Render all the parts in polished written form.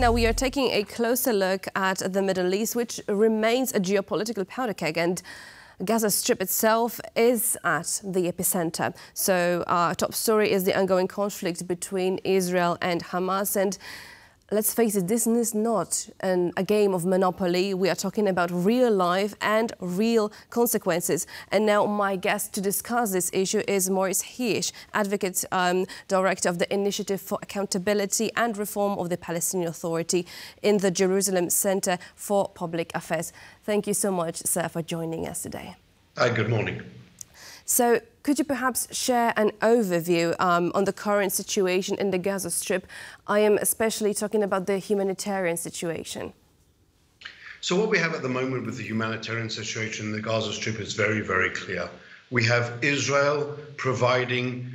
Now we are taking a closer look at the Middle East, which remains a geopolitical powder keg, and Gaza Strip itself is at the epicenter. So our top story is the ongoing conflict between Israel and Hamas. And let's face it, this is not a game of Monopoly. We are talking about real life and real consequences. And now my guest to discuss this issue is Maurice Hirsch, Advocate Director of the Initiative for Accountability and Reform of the Palestinian Authority in the Jerusalem Center for Public Affairs. Thank you so much, sir, for joining us today. Hi, good morning. So could you perhaps share an overview on the current situation in the Gaza Strip? I am especially talking about the humanitarian situation. So what we have at the moment with the humanitarian situation in the Gaza Strip is very, very clear. We have Israel providing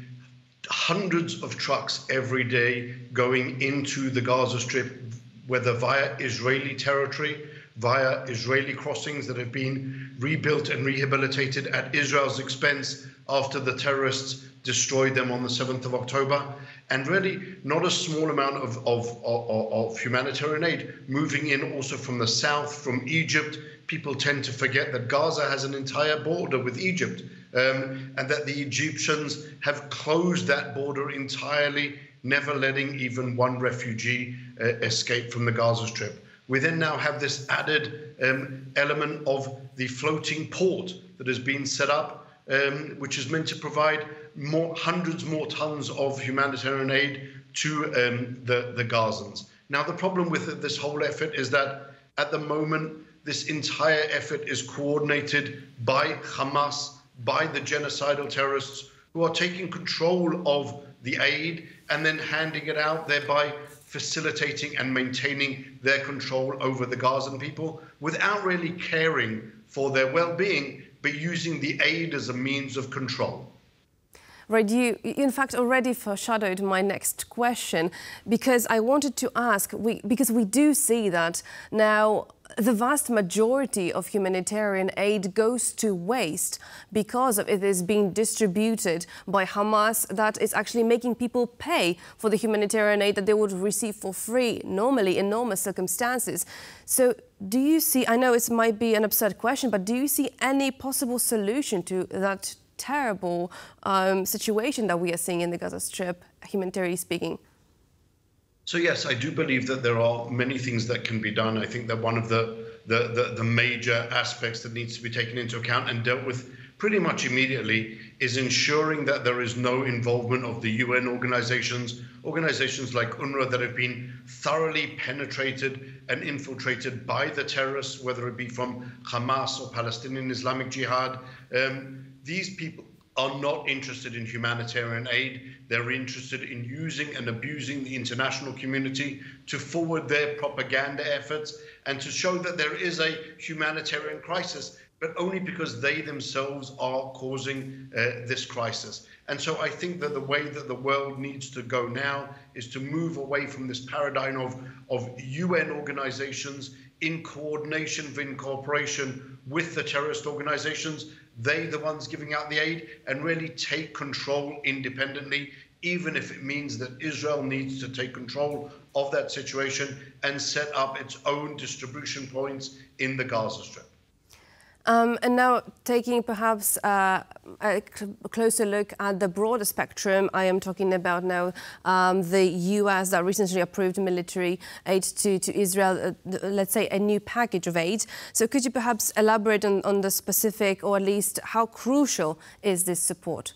hundreds of trucks every day going into the Gaza Strip, whether via Israeli territory, via Israeli crossings that have been rebuilt and rehabilitated at Israel's expense after the terrorists destroyed them on the 7th of October. And really, not a small amount of humanitarian aid moving in also from the south, from Egypt. People tend to forget that Gaza has an entire border with Egypt, and that the Egyptians have closed that border entirely, never letting even one refugee escape from the Gaza Strip. We then now have this added element of the floating port that has been set up, which is meant to provide hundreds more tons of humanitarian aid to the Gazans. Now, the problem with this whole effort is that at the moment, this entire effort is coordinated by Hamas, by the genocidal terrorists who are taking control of the aid and then handing it out, thereby facilitating and maintaining their control over the Gazan people without really caring for their well-being, but using the aid as a means of control. Right, you in fact already foreshadowed my next question, because I wanted to ask, because we do see that now the vast majority of humanitarian aid goes to waste because of it is being distributed by Hamas, that is actually making people pay for the humanitarian aid that they would receive for free, normally in normal circumstances. So do you see, I know it might be an absurd question, but do you see any possible solution to that terrible situation that we are seeing in the Gaza Strip, humanitarianly speaking? So yes, I do believe that there are many things that can be done. I think that one of the major aspects that needs to be taken into account and dealt with pretty much immediately is ensuring that there is no involvement of the UN organizations like UNRWA that have been thoroughly penetrated and infiltrated by the terrorists, whether it be from Hamas or Palestinian Islamic Jihad. These people are not interested in humanitarian aid. They're interested in using and abusing the international community to forward their propaganda efforts and to show that there is a humanitarian crisis, but only because they themselves are causing this crisis. And so I think that the way that the world needs to go now is to move away from this paradigm of UN organizations in coordination, in cooperation with the terrorist organizations. They're the ones giving out the aid, and really take control independently, even if it means that Israel needs to take control of that situation and set up its own distribution points in the Gaza Strip. And now taking perhaps a closer look at the broader spectrum, I am talking about now the US that recently approved military aid to Israel, let's say a new package of aid. So could you perhaps elaborate on the specific, or at least how crucial is this support?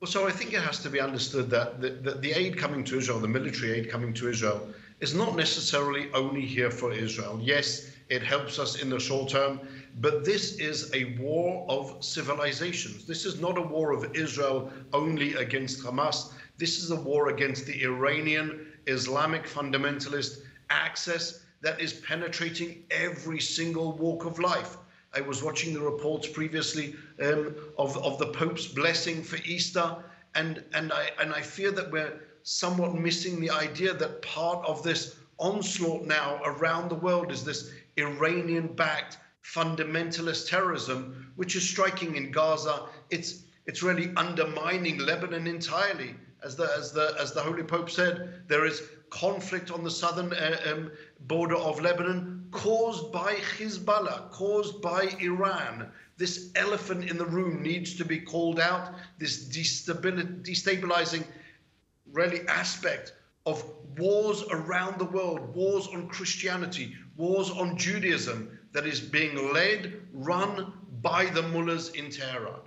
Well, so I think it has to be understood that the aid coming to Israel, the military aid coming to Israel, is not necessarily only here for Israel. Yes, it helps us in the short term, but this is a war of civilizations. This is not a war of Israel only against Hamas. This is a war against the Iranian Islamic fundamentalist axis that is penetrating every single walk of life. I was watching the reports previously of the Pope's blessing for Easter, and I fear that we're somewhat missing the idea that part of this onslaught now around the world is this Iranian-backed fundamentalist terrorism, which is striking in Gaza. It's really undermining Lebanon entirely. As the Holy Pope said, there is conflict on the southern border of Lebanon caused by Hezbollah, caused by Iran. This elephant in the room needs to be called out, this destabilizing really aspect of wars around the world, wars on Christianity, wars on Judaism that is being led, run by the mullahs in Tehran.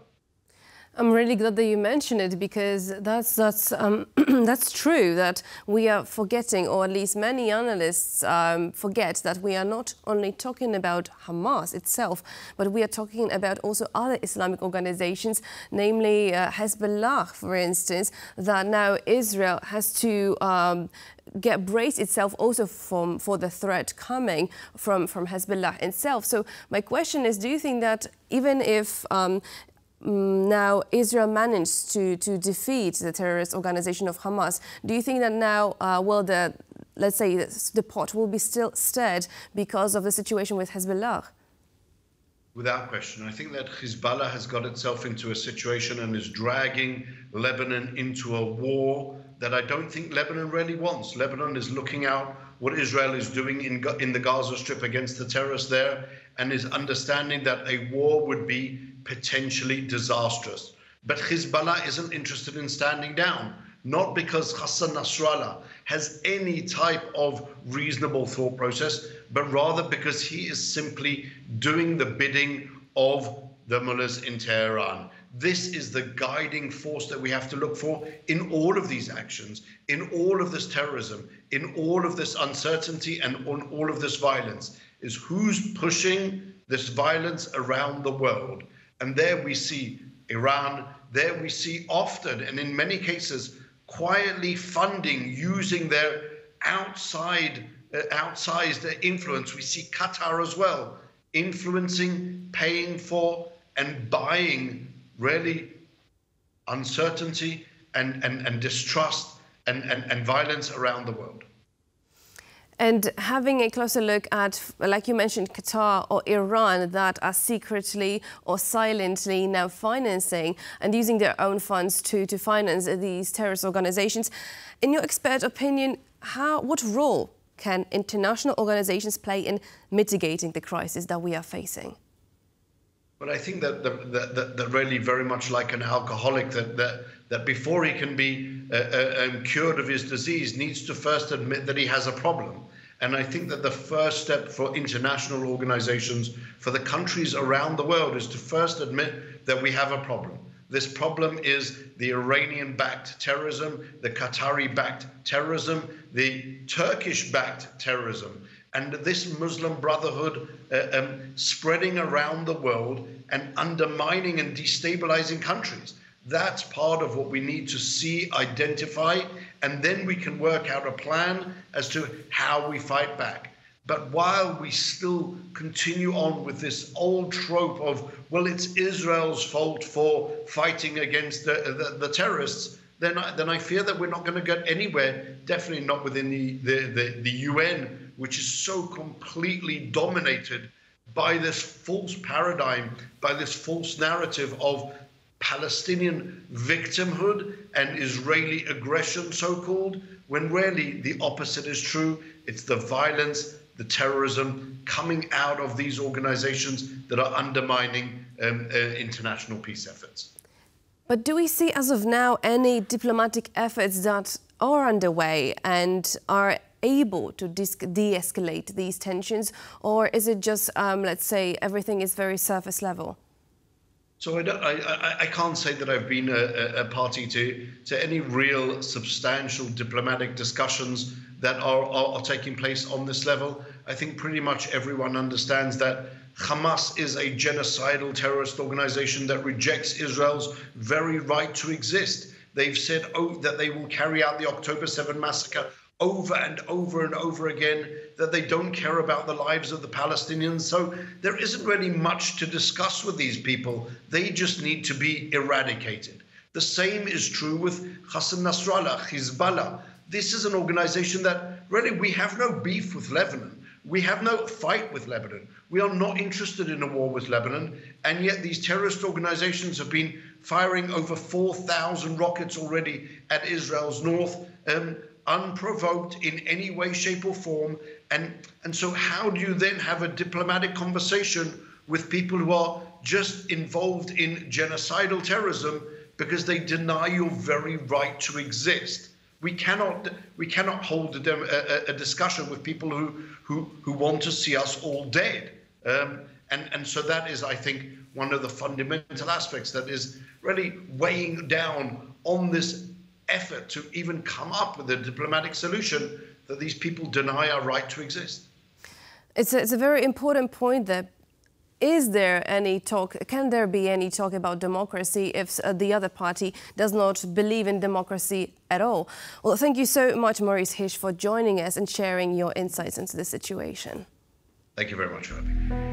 I'm really glad that you mentioned it, because that's that's true, that we are forgetting, or at least many analysts forget, that we are not only talking about Hamas itself, but we are talking about also other Islamic organizations, namely Hezbollah, for instance, that now Israel has to brace itself also for the threat coming from Hezbollah itself. So my question is, do you think that even if now Israel managed to defeat the terrorist organization of Hamas, do you think that now, let's say, the pot will be still stirred because of the situation with Hezbollah? Without question. I think that Hezbollah has got itself into a situation and is dragging Lebanon into a war that I don't think Lebanon really wants. Lebanon is looking out what Israel is doing in the Gaza Strip against the terrorists there, and is understanding that a war would be potentially disastrous. But Hezbollah isn't interested in standing down, not because Hassan Nasrallah has any type of reasonable thought process, but rather because he is simply doing the bidding of the mullahs in Tehran. This is the guiding force that we have to look for in all of these actions, in all of this terrorism, in all of this uncertainty, and on all of this violence, is who's pushing this violence around the world. And there we see Iran, there we see often, and in many cases, quietly funding, using their outsized influence. We see Qatar as well, influencing, paying for, and buying really uncertainty and distrust and violence around the world. And having a closer look at, like you mentioned, Qatar or Iran, that are secretly or silently now financing and using their own funds to finance these terrorist organizations, in your expert opinion, what role can international organizations play in mitigating the crisis that we are facing? Well, I think that really very much like an alcoholic, that before he can be cured of his disease, needs to first admit that he has a problem. And I think that the first step for international organizations, for the countries around the world, is to first admit that we have a problem. This problem is the Iranian-backed terrorism, the Qatari-backed terrorism, the Turkish-backed terrorism, and this Muslim Brotherhood spreading around the world and undermining and destabilizing countries. That's part of what we need to see, identify, and then we can work out a plan as to how we fight back. But while we still continue on with this old trope of, well, it's Israel's fault for fighting against the terrorists, then I fear that we're not going to get anywhere, definitely not within the UN, which is so completely dominated by this false paradigm, by this false narrative of Palestinian victimhood and Israeli aggression, so-called, when really the opposite is true. It's the violence, the terrorism coming out of these organizations that are undermining international peace efforts. But do we see, as of now, any diplomatic efforts that are underway and are able to de-escalate these tensions, or is it just, let's say, everything is very surface level? So I can't say that I've been a party to any real substantial diplomatic discussions that are taking place on this level. I think pretty much everyone understands that Hamas is a genocidal terrorist organization that rejects Israel's very right to exist. They've said that they will carry out the October 7 massacre over and over and over again, that they don't care about the lives of the Palestinians. So there isn't really much to discuss with these people. They just need to be eradicated. The same is true with Hassan Nasrallah, Hezbollah. This is an organization that really, we have no beef with Lebanon. We have no fight with Lebanon. We are not interested in a war with Lebanon. And yet these terrorist organizations have been firing over 4,000 rockets already at Israel's north. unprovoked in any way, shape or form. And so how do you then have a diplomatic conversation with people who are just involved in genocidal terrorism because they deny your very right to exist? We cannot hold a discussion with people who want to see us all dead. And so that is, I think, one of the fundamental aspects that is really weighing down on this effort to even come up with a diplomatic solution, that these people deny our right to exist. It's a very important point that is there any talk, can there be any talk about democracy if the other party does not believe in democracy at all? Well, thank you so much, Maurice Hirsch, for joining us and sharing your insights into the situation. Thank you very much for having me.